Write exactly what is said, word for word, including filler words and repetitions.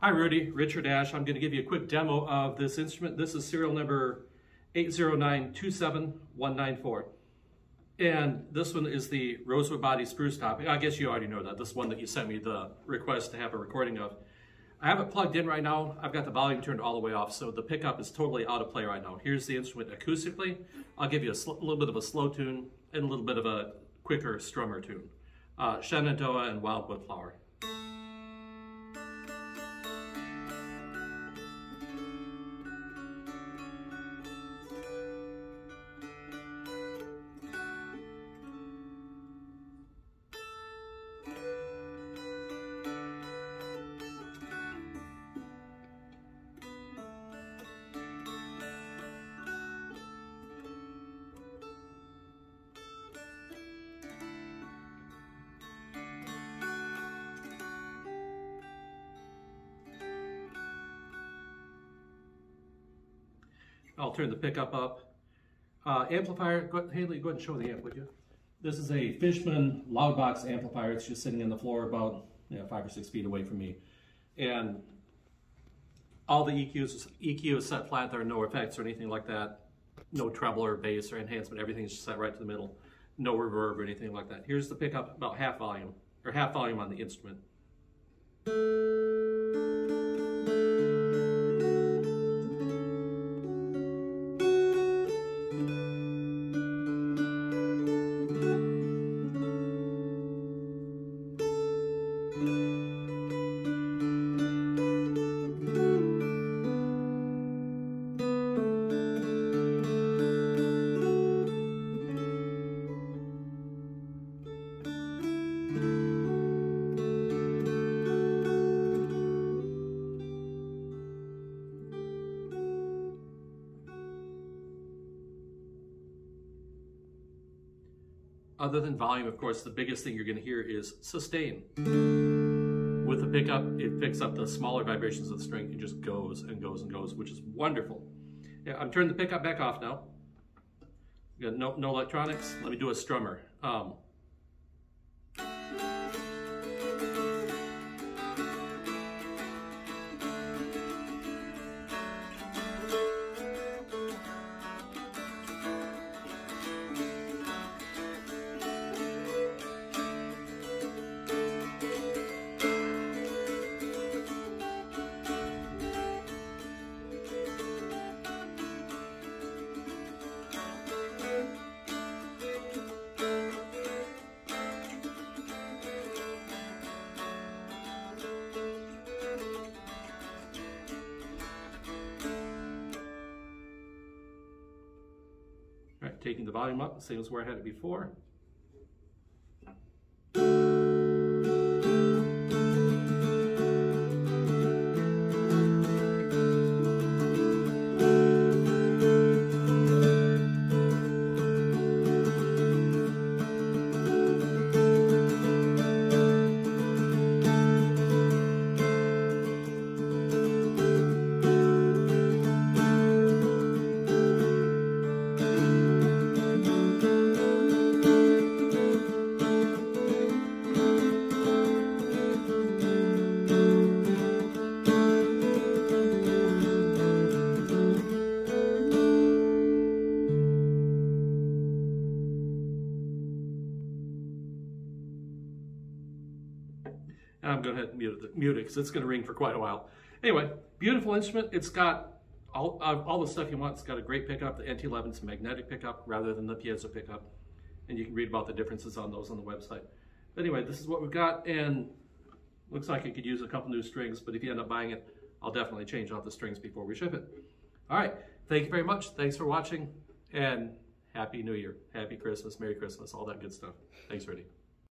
Hi Rudy, Richard Ash. I'm going to give you a quick demo of this instrument. This is serial number eight zero nine two seven one nine four. And this one is the rosewood body spruce top. I guess you already know that. This one that you sent me the request to have a recording of. I have it plugged in right now. I've got the volume turned all the way off, so the pickup is totally out of play right now. Here's the instrument acoustically. I'll give you a little bit of a slow tune and a little bit of a quicker strummer tune. Uh, Shenandoah and Wildwood Flower. I'll turn the pickup up. Uh, amplifier, go ahead, Hayley, go ahead and show the amp, would you? This is a Fishman loud box amplifier. It's just sitting in the floor about you know, five or six feet away from me. And all the E Qs, E Q is set flat. There are no effects or anything like that. No treble or bass or enhancement. Everything's just set right to the middle. No reverb or anything like that. Here's the pickup, about half volume, or half volume on the instrument. Other than volume, of course, the biggest thing you're going to hear is sustain. With the pickup, it picks up the smaller vibrations of the string and just goes and goes and goes, which is wonderful. Yeah, I'm turning the pickup back off now. Got no, no electronics. Let me do a strummer. Um, Taking the volume up, same as where I had it before. And I'm going to mute it because it's going to ring for quite a while. Anyway, beautiful instrument. It's got all, all the stuff you want. It's got a great pickup. The N T eleven is a magnetic pickup rather than the piezo pickup. And you can read about the differences on those on the website. But anyway, this is what we've got. And looks like you could use a couple new strings. But if you end up buying it, I'll definitely change out the strings before we ship it. All right. Thank you very much. Thanks for watching. And Happy New Year. Happy Christmas. Merry Christmas. All that good stuff. Thanks, Rudy.